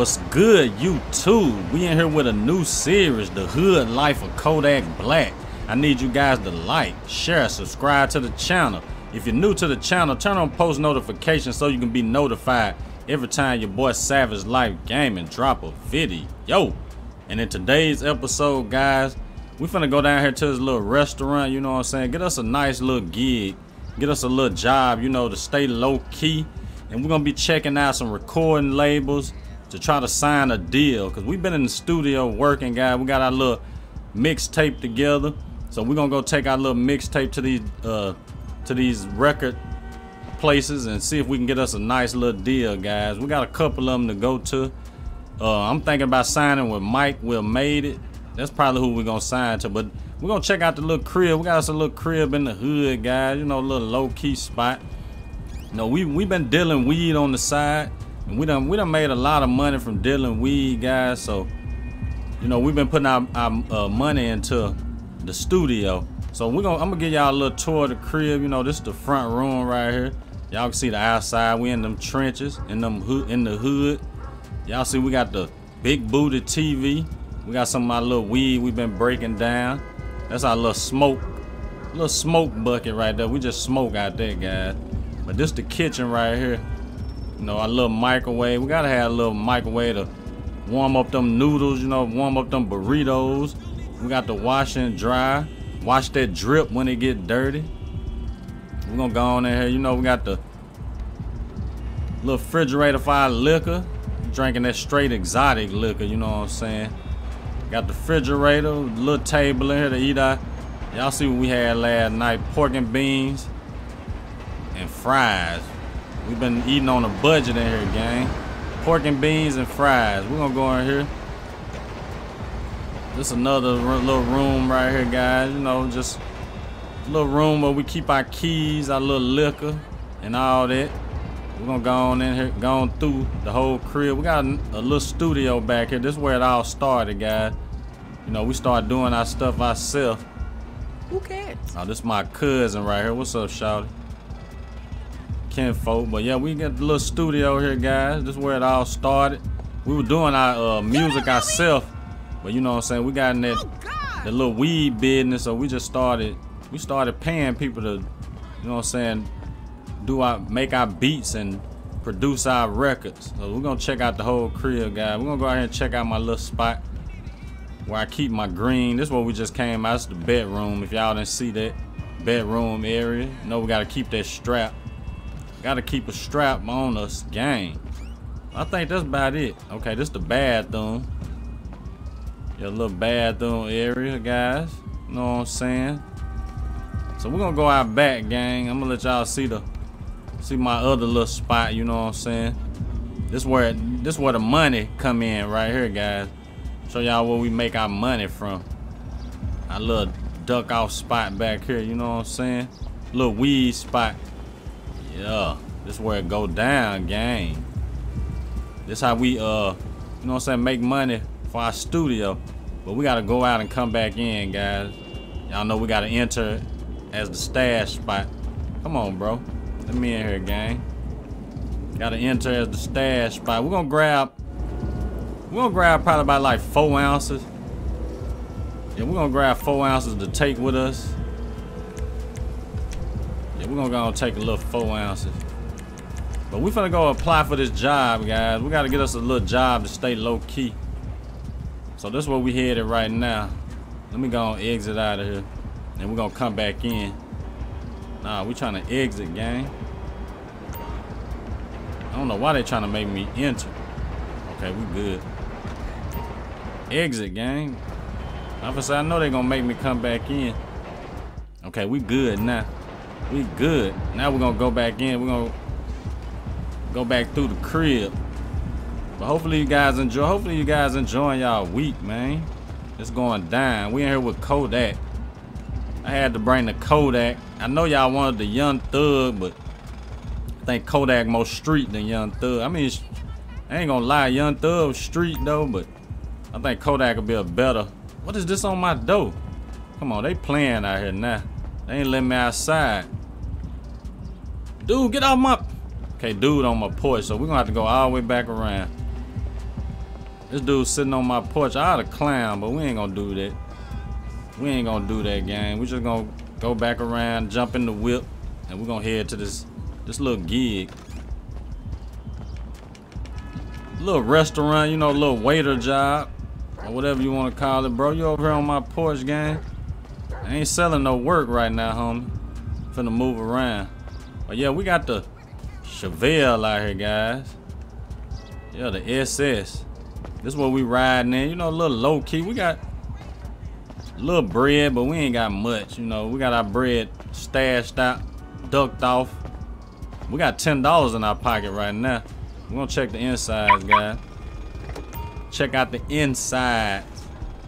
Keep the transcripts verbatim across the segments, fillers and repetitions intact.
What's good, YouTube? We in here with a new series, The Hood Life of Kodak Black. I need you guys to like, share, subscribe to the channel. If you're new to the channel, turn on post notifications so you can be notified every time your boy Savage Life Gaming drop a video. Yo, and in today's episode, guys, we finna go down here to this little restaurant, you know what I'm saying? Get us a nice little gig, get us a little job, you know, to stay low key. And we're gonna be checking out some recording labels to try to sign a deal, because we've been in the studio working, guys. We got our little mixtape together, so we're gonna go take our little mixtape to these uh to these record places and see if we can get us a nice little deal, guys. We got a couple of them to go to. uh I'm thinking about signing with Mike Will Made It. That's probably who we're gonna sign to, but we're gonna check out the little crib. We got us a little crib in the hood, guys, you know, a little low-key spot. You know, we we've been dealing weed on the side. We done, we done made a lot of money from dealing weed, guys. So, you know, we've been putting our, our uh, money into the studio. So we're gonna, I'm gonna give y'all a little tour of the crib. You know, this is the front room right here. Y'all can see the outside. We in them trenches, in them hood, in the hood. Y'all see we got the big booty T V. We got some of our little weed we've been breaking down. That's our little smoke, little smoke bucket right there. We just smoke out there, guys. But this the kitchen right here. You know, our little microwave. We gotta have a little microwave to warm up them noodles, you know, warm up them burritos. We got the wash and dry. Wash that drip when it get dirty. We're gonna go on in here. You know, we got the little refrigerator for our liquor. Drinking that straight exotic liquor, you know what I'm saying? Got the refrigerator, little table in here to eat our. Y'all see what we had last night, pork and beans and fries. We've been eating on a budget in here, gang. Pork and beans and fries. We're gonna go in here. This another little room right here, guys. You know, just a little room where we keep our keys, our little liquor, and all that. We're gonna go on in here, go on through the whole crib. We got a, a little studio back here. This is where it all started, guys. You know, we started doing our stuff ourselves. Who cares? Oh, this is my cousin right here. What's up, shawty? Kinfolk. But yeah, we got the little studio here, guys. This is where it all started. We were doing our uh, music ourselves, but you know what I'm saying, we got in that, oh, that little weed business, so we just started we started paying people to, you know what I'm saying, do our make our beats and produce our records. So we're gonna check out the whole crib, guys. We're gonna go out here and check out my little spot where I keep my green. This is where we just came out. It's the bedroom. If y'all didn't see that bedroom area, you know we gotta keep that strap. Gotta keep a strap on us, gang. I think that's about it. Okay, this the bathroom. Your little bathroom area, guys. You know what I'm saying? So we're gonna go out back, gang. I'm gonna let y'all see the see my other little spot, you know what I'm saying? This where this where the money come in right here, guys. Show y'all where we make our money from. Our little duck off spot back here, you know what I'm saying? Little weed spot. Yeah, this is where it go down, gang. This how we, uh, you know what I'm saying, make money for our studio. But we gotta go out and come back in, guys. Y'all know we gotta enter as the stash spot. Come on, bro. Let me in here, gang. Gotta enter as the stash spot. We're gonna grab, we're gonna grab probably about like four ounces. Yeah, we're gonna grab four ounces to take with us. We're gonna go and take a little four ounces. But we finna go apply for this job, guys. We gotta get us a little job to stay low key. So this is where we headed right now. Let me go and exit out of here. And we're gonna come back in. Nah, we trying to exit, gang. I don't know why they trying to make me enter. Okay, we good. Exit, gang. Obviously, I know they gonna make me come back in. Okay, we good now. We good. Now we're gonna go back in. We're gonna go back through the crib. But hopefully you guys enjoy. Hopefully you guys enjoying y'all week, man. It's going down. We in here with Kodak. I had to bring the Kodak. I know y'all wanted the Young Thug, but I think Kodak more street than Young Thug. I mean, I ain't gonna lie, Young Thug was street though, but I think Kodak would be a better. What is this on my door? Come on, they playing out here now. They ain't letting me outside. Dude, get off my... Okay, dude on my porch, so we're gonna have to go all the way back around. This dude sitting on my porch. I'd have climbed, but we ain't gonna do that. We ain't gonna do that, gang. We just gonna go back around, jump in the whip, and we're gonna head to this this little gig. Little restaurant, you know, little waiter job, or whatever you wanna call it, bro. You over here on my porch, gang. I ain't selling no work right now, homie. Finna move around. But yeah, we got the Chevelle out here, guys. Yeah, the S S. This is what we riding in. You know, a little low key. We got a little bread, but we ain't got much. You know, we got our bread stashed out, ducked off. We got ten dollars in our pocket right now. We're gonna check the insides, guys. Check out the insides.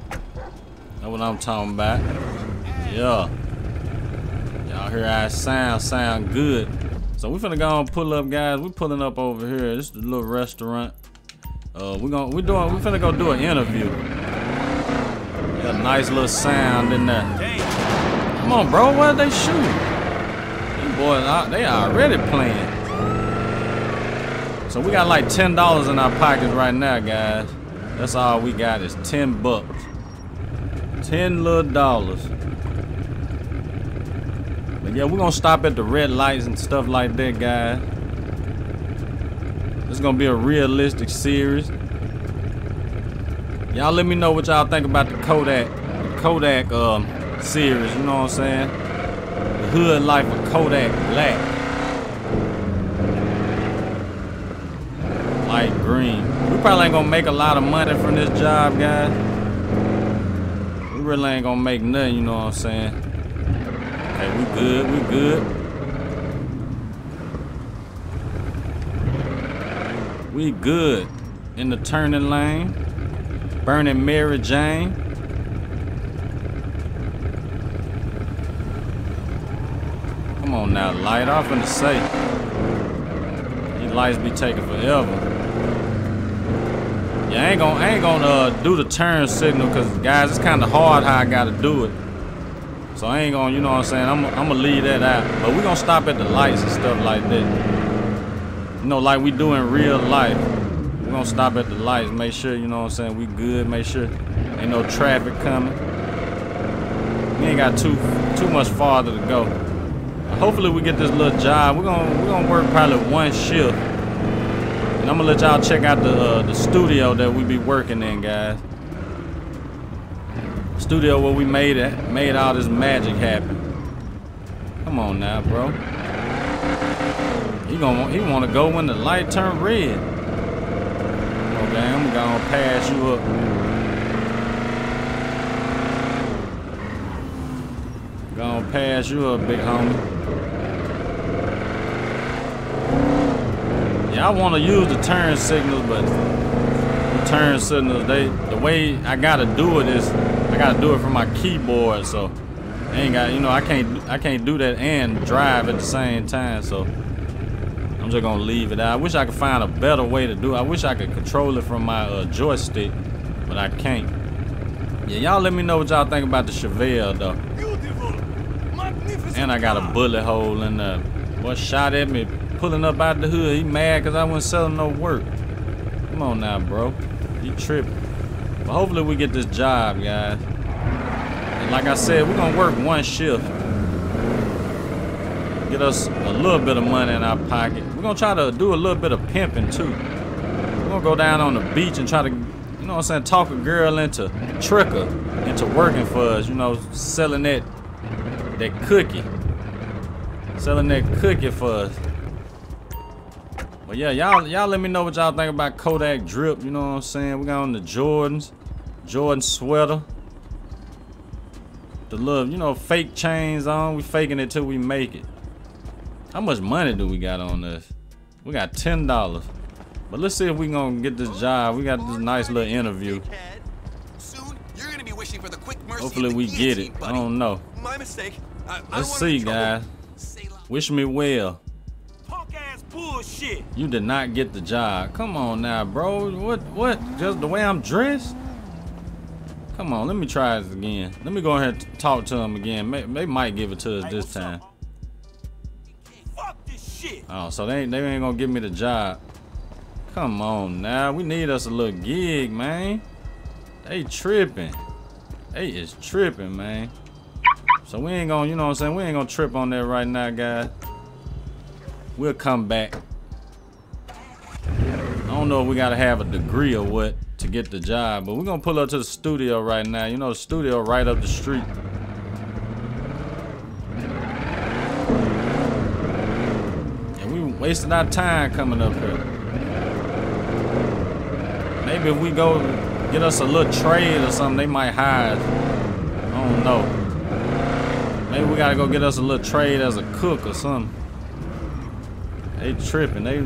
That's what I'm talking about. Yeah. Y'all hear our sound, sound good. So we finna go and pull up, guys. We pulling up over here. This is the little restaurant. Uh, we gonna, we doing, we finna go do an interview. Got a nice little sound in there. Come on, bro, why they shoot? These boys, they already playing. So we got like ten dollars in our pockets right now, guys. That's all we got is ten bucks, ten little dollars. But yeah, we gonna stop at the red lights and stuff like that, guys. It's gonna be a realistic series. Y'all let me know what y'all think about the Kodak, the Kodak um, series, you know what I'm saying? The hood life of Kodak Black. Light green. We probably ain't gonna make a lot of money from this job, guys. We really ain't gonna make nothing, you know what I'm saying? Hey, we good, we good. We good in the turning lane, burning Mary Jane. Come on now, light off in the safe. These lights be taking forever. Yeah, I ain't gonna, I ain't gonna uh, do the turn signal because guys, it's kind of hard how I gotta do it. So I ain't gonna, you know what I'm saying? I'm, I'm gonna leave that out. But we gonna stop at the lights and stuff like that. You know, like we do in real life. We're gonna stop at the lights, make sure, you know what I'm saying, we good, make sure ain't no traffic coming. We ain't got too too much farther to go. Hopefully we get this little job. We're gonna we're gonna work probably one shift. And I'm gonna let y'all check out the uh, the studio that we be working in, guys. Studio where we made it made all this magic happen. Come on now, bro. He gonna he wanna go when the light turn red. Okay, I'm gonna pass you up. Gonna pass you up, big homie. Yeah, I wanna use the turn signals, but the turn signals, they the way I gotta do it is I gotta do it from my keyboard, so I ain't got you know I can't I can't do that and drive at the same time, so. I'm just gonna leave it out. I wish I could find a better way to do it. I wish I could control it from my uh, joystick, but I can't. Yeah, y'all let me know what y'all think about the Chevelle, though. Beautiful. And I got a bullet hole in there. Boy shot at me pulling up out the hood. He mad because I wasn't selling no work. Come on now, bro. He tripping. But hopefully we get this job, guys. And like I said, we're gonna work one shift. Get us a little bit of money in our pocket. We're gonna try to do a little bit of pimping too. We're gonna go down on the beach and try to, you know what I'm saying, talk a girl into, trick her into working for us, you know, selling that, that cookie. Selling that cookie for us. But yeah, y'all y'all let me know what y'all think about Kodak Drip, you know what I'm saying? We got on the Jordans, Jordan sweater. The little, you know, fake chains on. We faking it till we make it. How much money do we got on this? We got ten dollars. But let's see if we gonna get this job. We got this nice little interview. Soon, you're gonna be wishing for the quick mercy. Hopefully we get it. I don't know. My mistake. I, I let's see, guys. Wish me well. Punk ass bullshit. You did not get the job. Come on now, bro. What? What? Just the way I'm dressed? Come on. Let me try this again. Let me go ahead and talk to him again. May, they might give it to us this time. Oh, so they ain't, they ain't gonna give me the job. Come on now, we need us a little gig, man. They tripping. They is tripping, man. So we ain't gonna, you know what I'm saying? We ain't gonna trip on that right now, guys. We'll come back. I don't know if we gotta have a degree or what to get the job, but we're gonna pull up to the studio right now. You know, the studio right up the street. And we wasting our time coming up here. Maybe if we go get us a little trade or something, they might hire us. I don't know. Maybe we gotta go get us a little trade as a cook or something. They tripping. They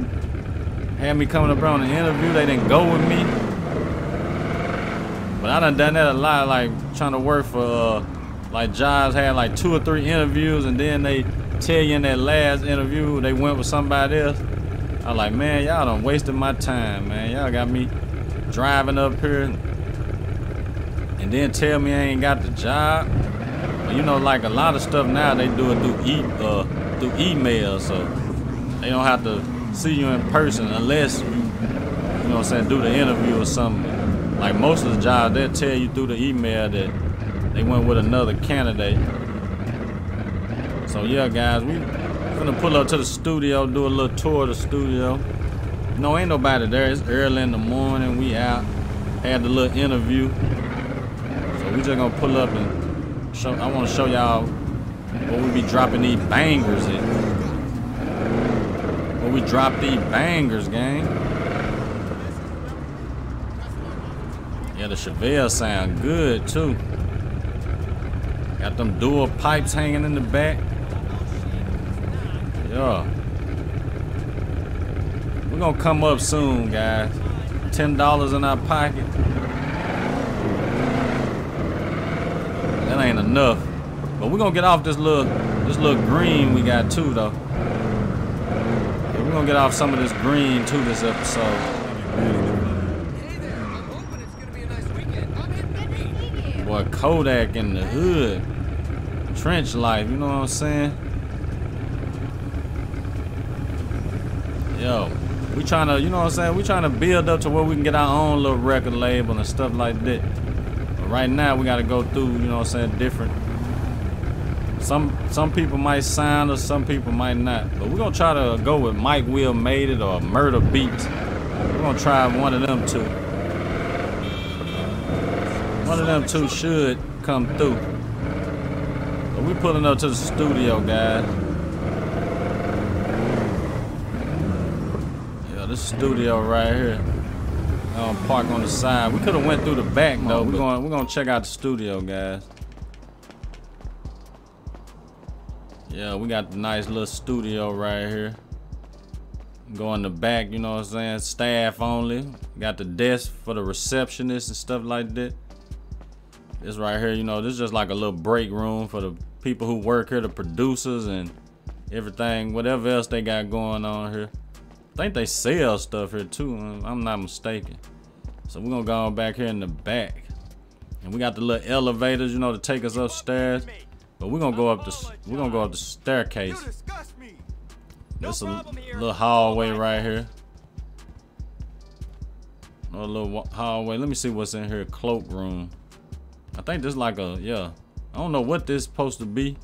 had me coming up on the interview. They didn't go with me. But I done done that a lot, like trying to work for, uh, like jobs had like two or three interviews and then they tell you in that last interview they went with somebody else. I was like, man, y'all done wasted my time, man. Y'all got me driving up here and then tell me I ain't got the job. But you know, like a lot of stuff now they do it through, e uh, through email, so they don't have to see you in person unless you, you know what I'm saying, do the interview or something. Like most of the jobs, they'll tell you through the email that they went with another candidate. So yeah, guys, we finna pull up to the studio, do a little tour of the studio. No, ain't nobody there. It's early in the morning. We out, had the little interview. So we just gonna pull up and show. I wanna show y'all where we be dropping these bangers at. Where we drop these bangers, gang. Yeah, the Chevelle sound good too. Got them dual pipes hanging in the back. Yeah. We're gonna come up soon, guys. Ten dollars in our pocket. That ain't enough. But we're gonna get off this little this little green we got too though. Yeah, we're gonna get off some of this green too this episode. Boy, Kodak in the hood. Trench life, you know what I'm saying? Yo, we trying to, you know what I'm saying? We trying to build up to where we can get our own little record label and stuff like that. But right now, we got to go through, you know what I'm saying, different. Some some people might sign us, some people might not. But we're going to try to go with Mike Will Made It or Murder Beats. We're going to try one of them two. One of them two should come through. But we pulling up to the studio, guys. Yeah, this studio right here. Um, park on the side. We could have went through the back though. We're going. We're going to check out the studio, guys. Yeah, we got the nice little studio right here. Go in the back. You know what I'm saying? Staff only. Got the desk for the receptionist and stuff like that. This right here, you know, this is just like a little break room for the people who work here, the producers and everything, whatever else they got going on here. I think they sell stuff here too, if I'm not mistaken. So we're gonna go on back here in the back. And we got the little elevators, you know, to take us upstairs. But we're gonna go up the we're gonna go up the staircase. There's a little hallway right here. Another little hallway. Let me see what's in here. Cloak room. I think this is like a, yeah. I don't know what this is supposed to be.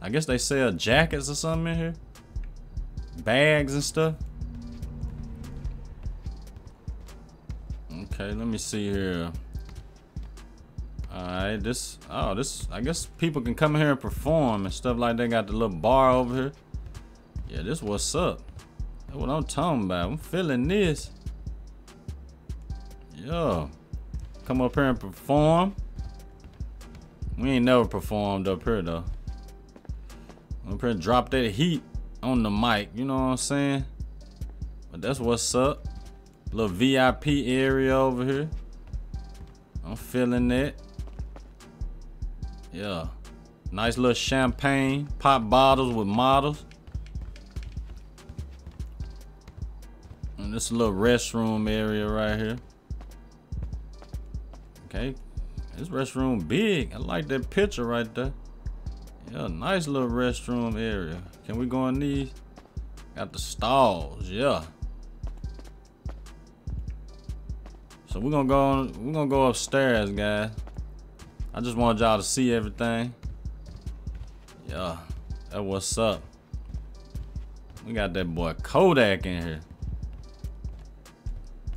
I guess they sell jackets or something in here. Bags and stuff. Okay, let me see here. All right, this, oh, this, I guess people can come here and perform and stuff like that. They got the little bar over here. Yeah, this what's up. That's what I'm talking about. I'm feeling this. Yeah. Come up here and perform. We ain't never performed up here though. Up here, drop that heat on the mic. You know what I'm saying? But that's what's up. Little V I P area over here. I'm feeling that. Yeah. Nice little champagne, pop bottles with models. And this little restroom area right here. Okay. This restroom big. I like that picture right there. Yeah, nice little restroom area. Can we go in these? Got the stalls, yeah. So we're gonna go on, we're gonna go upstairs, guys. I just wanted y'all to see everything. Yeah, that what's up. We got that boy Kodak in here.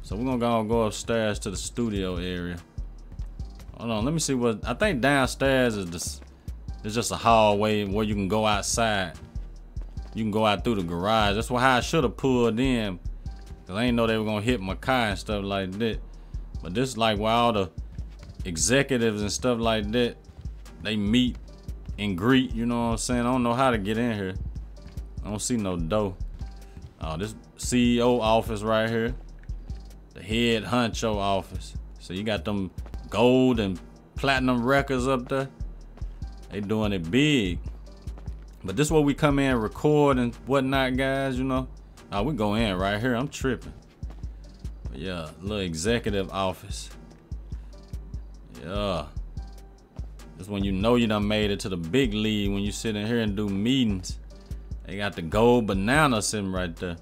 So we're gonna go upstairs to the studio area. Hold on, let me see what, I think downstairs is just, it's just a hallway where you can go outside. You can go out through the garage. That's how I should have pulled in. Cause I didn't know they were gonna hit my car and stuff like that. But this is like where all the executives and stuff like that, they meet and greet, you know what I'm saying? I don't know how to get in here. I don't see no door. Oh, this C E O office right here. The head honcho office. So you got them gold and platinum records up there. They doing it big. But this is where we come in, record and whatnot, guys, you know. Oh, we go in right here. I'm tripping. But yeah, little executive office. Yeah. That's when you know you done made it to the big league, when you sit in here and do meetings. They got the gold banana sitting right there.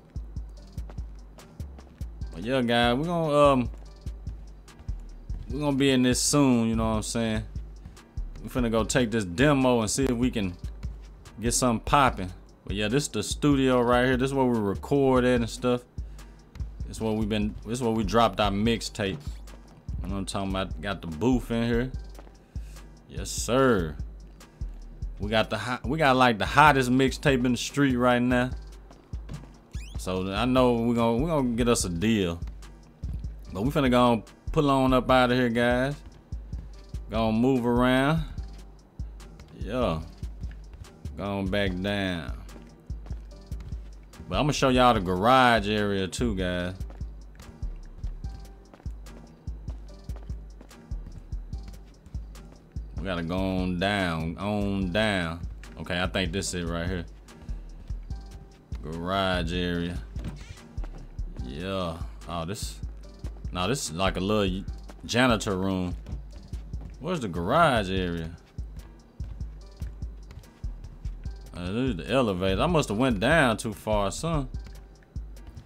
But yeah, guys, we're gonna um we're gonna be in this soon, you know what I'm saying? We're finna go take this demo and see if we can get something popping. But yeah, this is the studio right here. This is where we record at and stuff. This is where we've been, this is where we dropped our mixtape. You know what I'm talking about? Got the booth in here. Yes, sir. We got the hot, we got like the hottest mixtape in the street right now. So I know we're gonna we're gonna get us a deal. But we finna go on, pull on up out of here, guys. Gonna move around. Yeah. Going back down. But I'm gonna show y'all the garage area too, guys. We gotta go on down, on down. Okay, I think this is it right here. Garage area. Yeah. Oh, this. Now this is like a little janitor room. Where's the garage area? Uh, this is the elevator. I must have went down too far, son.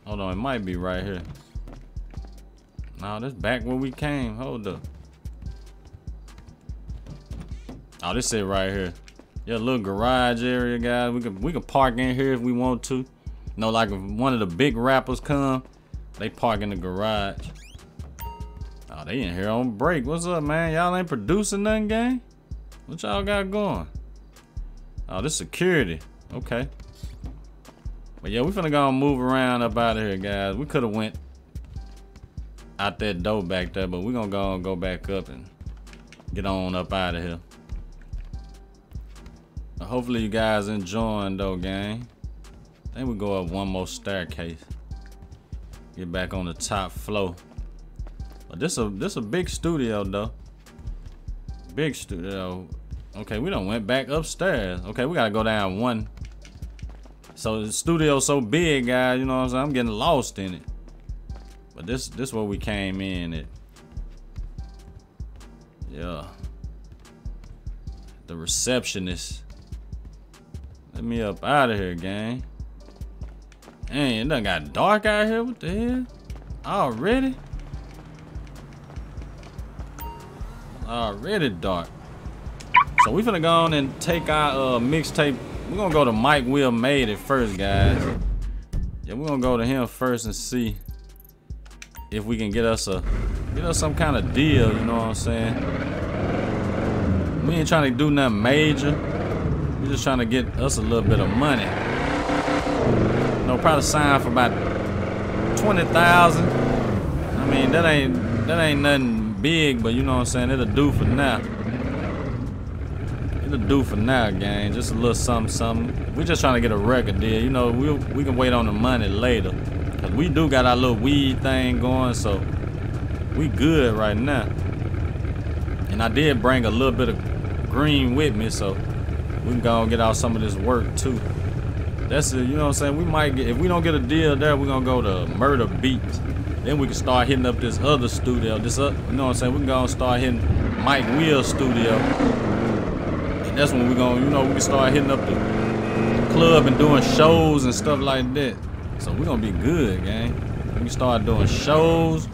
Hold on, it might be right here. Now this back where we came. Hold up. Oh, this it right here. Yeah, little garage area, guys. We can we can park in here if we want to. You know, like if one of the big rappers come, they park in the garage. Oh, they in here on break. What's up, man? Y'all ain't producing nothing, gang? What y'all got going? Oh, this security. Okay. But yeah, we finna go and move around up out of here, guys. We could have went out that door back there, but we gonna go and go back up and get on up out of here. Hopefully you guys enjoying though, gang. I think we go up one more staircase. Get back on the top floor. But this a this a big studio though. Big studio. Okay, we done went back upstairs. Okay, we gotta go down one. So the studio's so big, guys. You know what I'm saying? I'm getting lost in it. But this this where we came in at. Yeah. The receptionist. Let me up out of here, gang. Dang, it done got dark out here. What the hell? Already? Already dark. So we finna go on and take our uh, mixtape. We're gonna go to Mike Will Made It first, guys. Yeah, we're gonna go to him first and see if we can get us a get us some kind of deal, you know what I'm saying? We ain't trying to do nothing major. We're just trying to get us a little bit of money. You know, probably sign for about twenty thousand. I mean, that ain't that ain't nothing big, but you know what I'm saying? It'll do for now. It'll do for now, gang. Just a little something, something. We're just trying to get a record deal. You know, we we'll, we can wait on the money later. Cause we do got our little weed thing going, so we good right now. And I did bring a little bit of green with me, so we can go and get out some of this work too. That's it, you know what I'm saying? We might get, if we don't get a deal there, we're gonna go to Murder Beats. Then we can start hitting up this other studio. This up, you know what I'm saying? We can go and start hitting Mike Will's studio. And that's when we're gonna, you know, we can start hitting up the club and doing shows and stuff like that. So we're gonna be good, gang. We can start doing shows.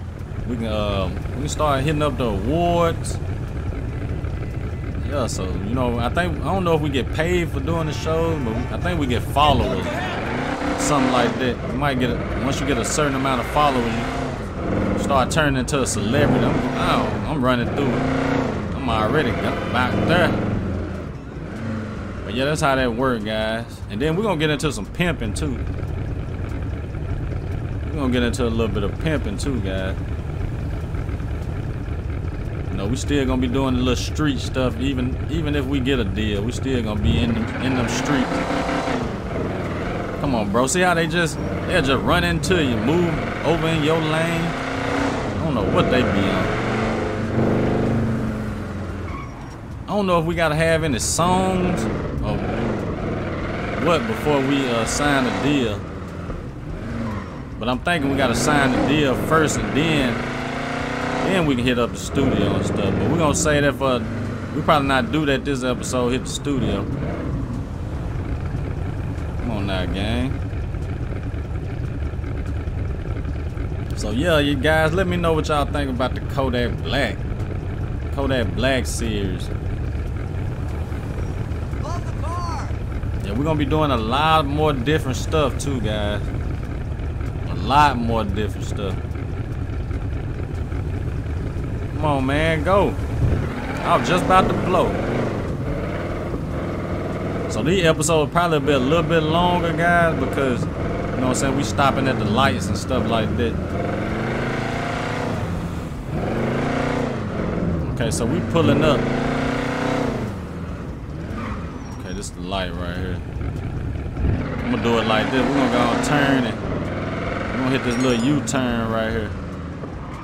we can um, we can start hitting up the awards. Yeah, so you know, I think I don't know if we get paid for doing the show, but I think we get followers, something like that. You might get a, once you get a certain amount of followers, you start turning into a celebrity. I'm, oh, I'm running through it. I'm already back there. But yeah, that's how that works, guys. And then we're gonna get into some pimping too. We're gonna get into a little bit of pimping too, guys. You know, we still gonna be doing the little street stuff, even even if we get a deal, we still gonna be in them, in them streets. Come on, bro. See how they just they just run into you, move over in your lane. I don't know what they be on. I don't know if we gotta have any songs or what before we uh, sign a deal. But I'm thinking we gotta sign the deal first, and then then we can hit up the studio and stuff. But we're gonna say that for we probably not do that this episode. Hit the studio. Come on now, gang. So yeah, you guys, let me know what y'all think about the Kodak Black, Kodak Black series. We're gonna be doing a lot more different stuff too, guys. A lot more different stuff. Come on, man, go. I was just about to blow. So these episodes probably be a little bit longer, guys, because you know what I'm saying, we stopping at the lights and stuff like that. Okay, so we pulling up. The light right here. I'm gonna do it like this. We're gonna go and turn it. We're gonna hit this little U-turn right here.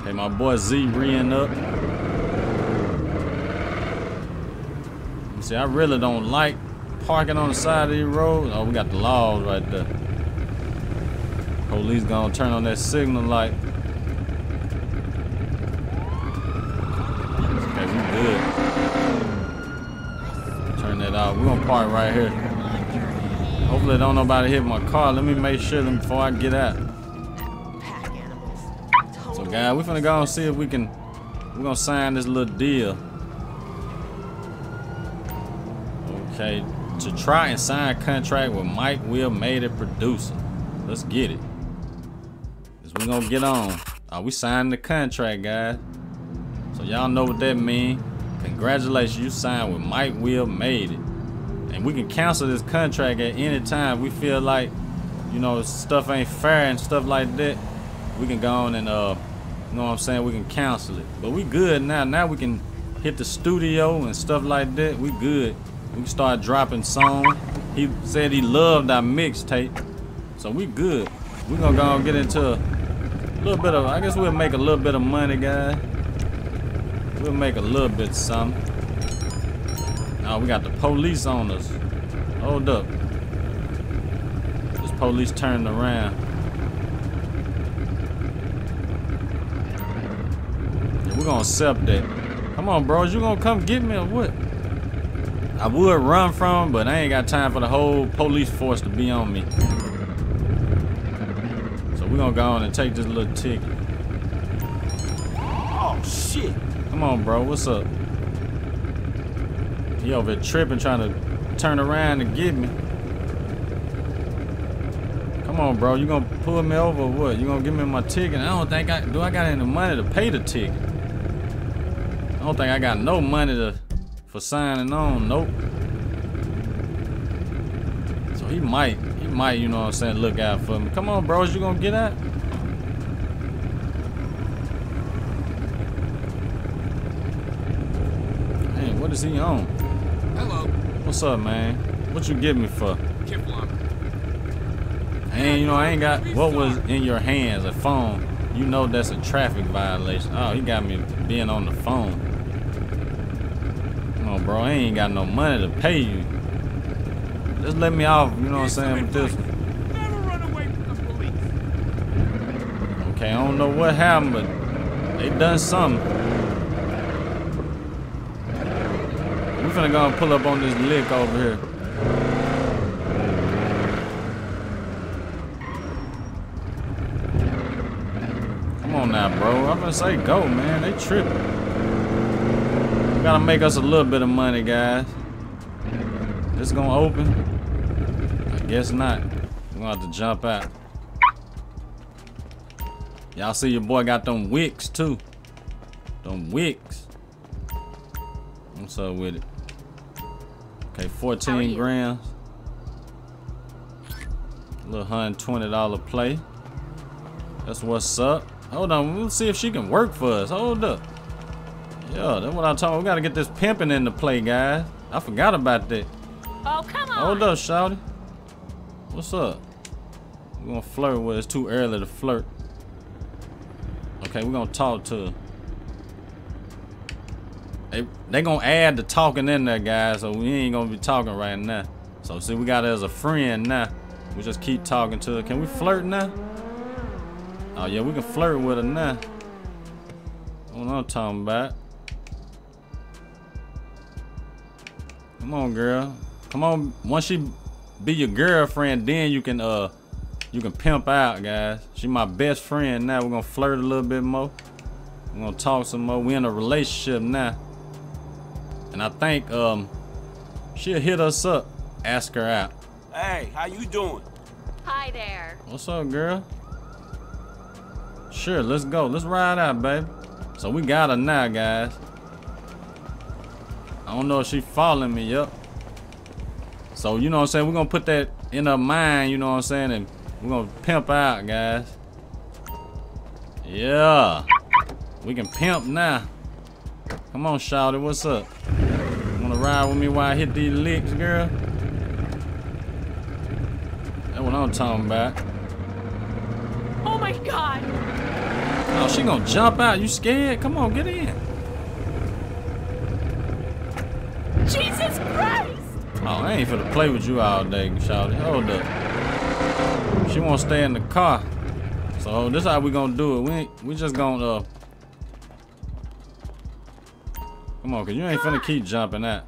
Hey, my boy Z reeing up. See, I really don't like parking on the side of the road. Oh, we got the laws right there. Police gonna turn on that signal light. We're gonna park right here. Hopefully don't nobody hit my car. Let me make sure before I get out. So guys, we're finna go and see if we can, we're gonna sign this little deal. Okay, to try and sign a contract with Mike Will Made It producer. Let's get it. Cause we're gonna get on. Are we signing the contract, guys? So y'all know what that means. Congratulations, you signed with Mike Will Made It. And we can cancel this contract at any time we feel like, you know, stuff ain't fair and stuff like that. We can go on and, uh, you know what I'm saying, we can cancel it. But we good now. Now we can hit the studio and stuff like that. We good. We can start dropping songs. He said he loved our mixtape. So we good. We're gonna go and get into a little bit of, I guess we'll make a little bit of money, guys. We'll make a little bit of something. Oh, we got the police on us. Hold up. This police turned around. Yeah, we're gonna accept that. Come on, bros. You gonna come get me or what? I would run from him, but I ain't got time for the whole police force to be on me. So we're gonna go on and take this little ticket. Oh, shit. Come on, bro. What's up? He over here tripping, trying to turn around and get me. Come on, bro. You gonna pull me over or what? You gonna give me my ticket? I don't think I do. I got any money to pay the ticket. I don't think I got no money to for signing on. Nope. So he might, he might, you know what I'm saying, look out for me. Come on, bros. You gonna get out? Hey, what is he on? Hello. What's up, man? What you give me for? And you know, I ain't got what was in your hands, a phone. You know that's a traffic violation. Oh, he got me being on the phone. Come on, bro. I ain't got no money to pay you. Just let me off, you know what I'm saying, with this one. Never run away from the police. Okay, I don't know what happened, but they done something. We're finna go and pull up on this lick over here. Come on on now, bro. I'm gonna say go, man. They tripping. We gotta make us a little bit of money, guys. This gonna open? I guess not. We're gonna have to jump out. Y'all see your boy got them wicks too. Them wicks. I'm so with it. Okay, fourteen grams. Little one hundred twenty dollar play. That's what's up. Hold on, we'll see if she can work for us. Hold up. Yeah, that's what I'm talking about. We gotta get this pimping in the play, guys. I forgot about that. Oh, come on. Hold up, shawty. What's up? We're gonna flirt with her. It's too early to flirt. Okay, we're gonna talk to her. They, they gonna add the talking in there, guys, so we ain't gonna be talking right now. So see, we got her as a friend now. We just keep talking to her. Can we flirt now? Oh yeah, we can flirt with her now. That's what I'm talking about. Come on, girl. Come on. Once she be your girlfriend, then you can uh you can pimp out, guys. She my best friend now. We're gonna flirt a little bit more. We're gonna talk some more. We in a relationship now. And I think um she'll hit us up. Ask her out. Hey, how you doing? Hi there. What's up, girl? Sure, let's go. Let's ride out, baby. So we got her now, guys. I don't know if she following me up. So, you know what I'm saying? We're going to put that in her mind, you know what I'm saying? And we're going to pimp out, guys. Yeah. We can pimp now. Come on, shawty. What's up? You want to ride with me while I hit these licks, girl? That's what I'm talking about. Oh, my God. Oh, she going to jump out. You scared? Come on, get in. Jesus Christ! Oh, I ain't finna play with you all day, shawty. Hold up. She won't stay in the car. So this how we gonna do it. We ain't, we just gonna uh come on, cause you ain't finna keep jumping out.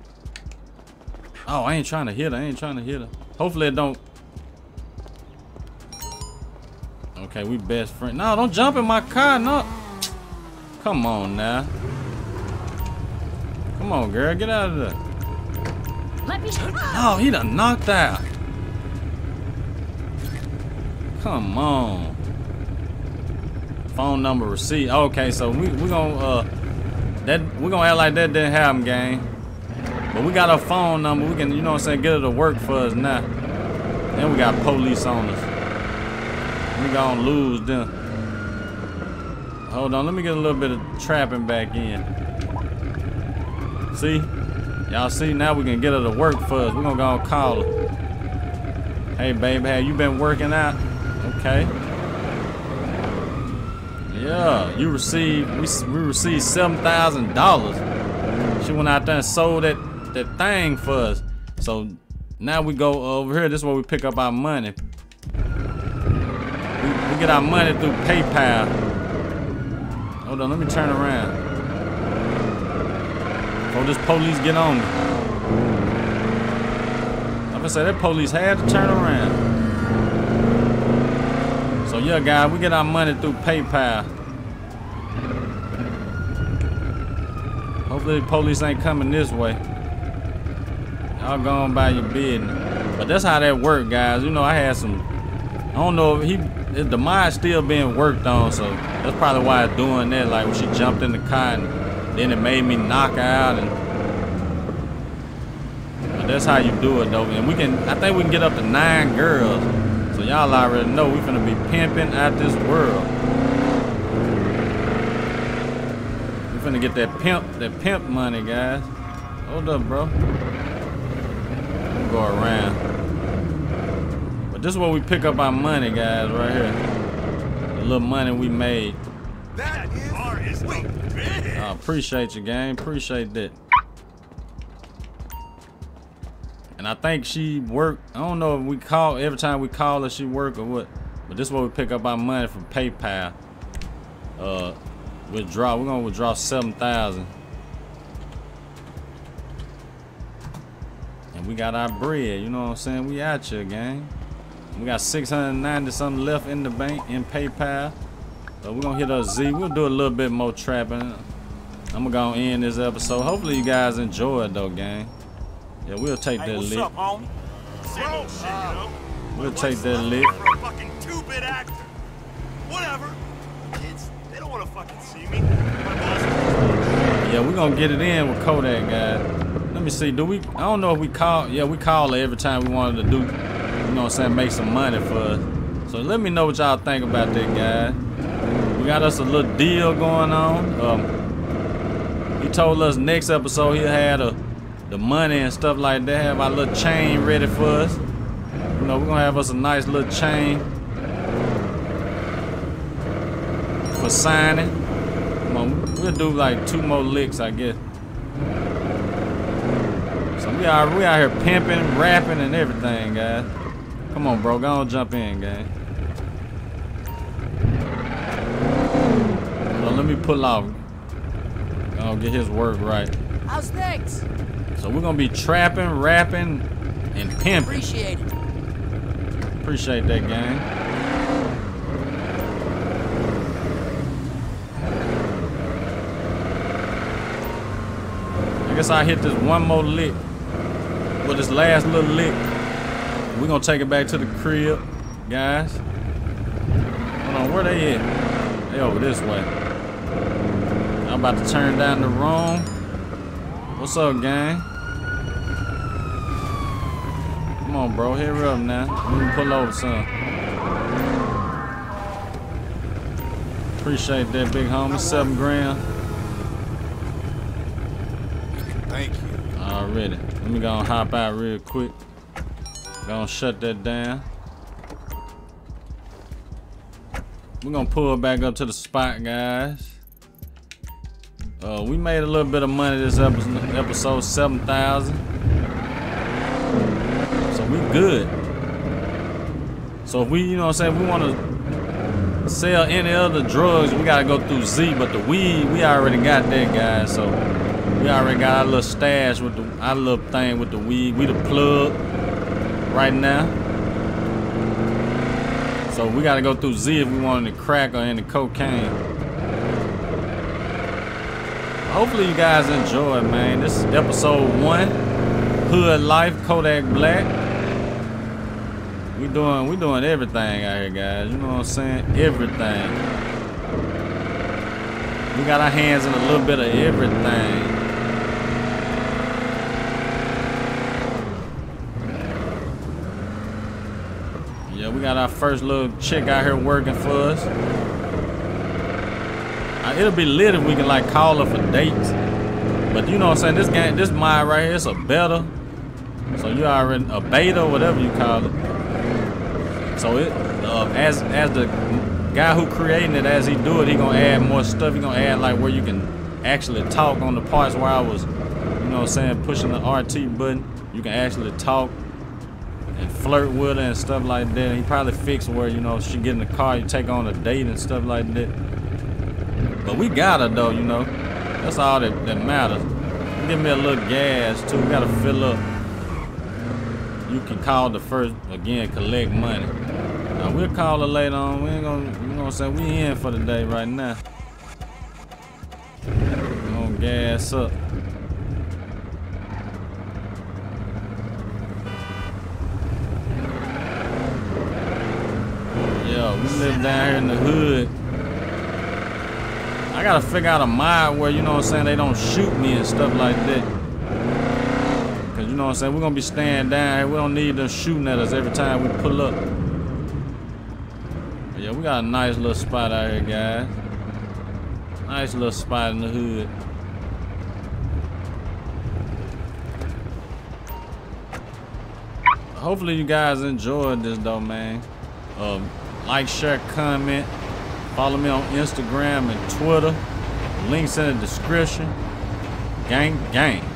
Oh, I ain't trying to hit her. I ain't trying to hit her. Hopefully it don't. Okay, we best friend. No, don't jump in my car. No. Come on now. Come on, girl, get out of there. Let me oh, he done knocked out. Come on. Phone number receipt. Okay, so we we gonna uh that we gonna act like that didn't happen, gang. But we got her phone number. We can, you know what I'm saying, get her to work for us now. Then we got police on us. We gonna lose them. Hold on, let me get a little bit of trapping back in. See? Y'all see, now we can get her to work for us. We're gonna go and call her. Hey, baby, have you been working out? Okay. Yeah, you received, we, we received seven thousand dollars. She went out there and sold that, that thing for us. So now we go over here. This is where we pick up our money. We, we get our money through PayPal. Hold on, let me turn around. Oh, this police get on me. I'm gonna say that police had to turn around. So yeah, guys, we get our money through PayPal. Hopefully the police ain't coming this way. Y'all going by your business. But that's how that worked, guys. You know, I had some, I don't know if he, his demise still being worked on, so that's probably why it's doing that. Like when she jumped in the car and then it made me knock her out, and but that's how you do it though. And we can, I think we can get up to nine girls. So y'all already know we finna be pimping out this world. We finna get that pimp, that pimp money, guys. Hold up, bro. We'll go around. But this is where we pick up our money, guys, right here. The little money we made. That car is weak. I appreciate you, gang. Appreciate that. And I think she worked. I don't know if we call every time we call her she work or what. But this is where we pick up our money from PayPal. Uh, withdraw. We're gonna withdraw seven thousand. And we got our bread. You know what I'm saying? We out here, gang. We got six hundred ninety something left in the bank in PayPal. So we're gonna hit up Z. We'll do a little bit more trapping. I'm gonna end this episode. Hopefully you guys enjoyed though, gang. Yeah, we'll take hey, that what's lick. Up, homie? Bro, shit, you know? We'll what's take that lick. For a fucking two-bit actor. Whatever. Kids, they don't wanna fucking see me. Yeah, we're gonna get it in with Kodak, guys. Let me see, do we, I don't know if we call, yeah, we call her every time we wanted to do, you know what I'm saying, make some money for us. So let me know what y'all think about that, guys. We got us a little deal going on. Um, he told us next episode he'll have a, the money and stuff like that, have our little chain ready for us. You know, we're gonna have us a nice little chain for signing. Come on, we'll do like two more licks, I guess. So we are we out here pimping, rapping, and everything, guys. Come on, bro, go on, jump in, gang. So let me pull off. I'll get his work right. How's things? So we're gonna be trapping, rapping, and pimping. Appreciate it. Appreciate that, gang. I guess I hit this one more lick. With this last little lick, we're gonna take it back to the crib, guys. Hold on, where they at? They over this way. I'm about to turn down the wrong. What's up, gang? Come on, bro, hurry up now. Let me pull over some. Appreciate that, big homie. Seven grand. Thank you. Already. Let me go and hop out real quick. Gonna shut that down. We're gonna pull back up to the spot, guys. Uh, we made a little bit of money this episode, episode seven thousand. We good. So if we, you know what I'm saying, we wanna sell any other drugs, we gotta go through Z, but the weed, we already got that, guys. So we already got our little stash with the, our little thing with the weed. We the plug right now. So we gotta go through Z if we want any crack or any cocaine. Hopefully you guys enjoyed, man. This is episode one, Hood Life, Kodak Black. We doing, we doing everything out here, guys. You know what I'm saying? Everything. We got our hands in a little bit of everything. Yeah, we got our first little chick out here working for us. Uh, it'll be lit if we can like call her for dates. But you know what I'm saying? This game, this mod right here, it's a beta. So you are in a beta, whatever you call it. So it, uh, as as the guy who creating it, as he do it, he gonna add more stuff. He gonna add like where you can actually talk on the parts where I was, you know what I'm saying, pushing the R T button. You can actually talk and flirt with her and stuff like that. He probably fixed where, you know, she get in the car, you take on a date and stuff like that. But we got her though, you know. That's all that, that matters. Give me a little gas too. We gotta fill up. You can call the first, again, collect money. Now, we'll call her later on. We ain't gonna, you know what I'm saying, we in for the day right now. We're gonna gas up. Yo, we live down here in the hood. I gotta figure out a mod where, you know what I'm saying, they don't shoot me and stuff like that. You know what I'm saying? We're gonna be staying down here. We don't need them shooting at us every time we pull up. But yeah, we got a nice little spot out here, guys. Nice little spot in the hood. Hopefully you guys enjoyed this though, man. Uh, like, share, comment. Follow me on Instagram and Twitter. Links in the description. Gang, gang.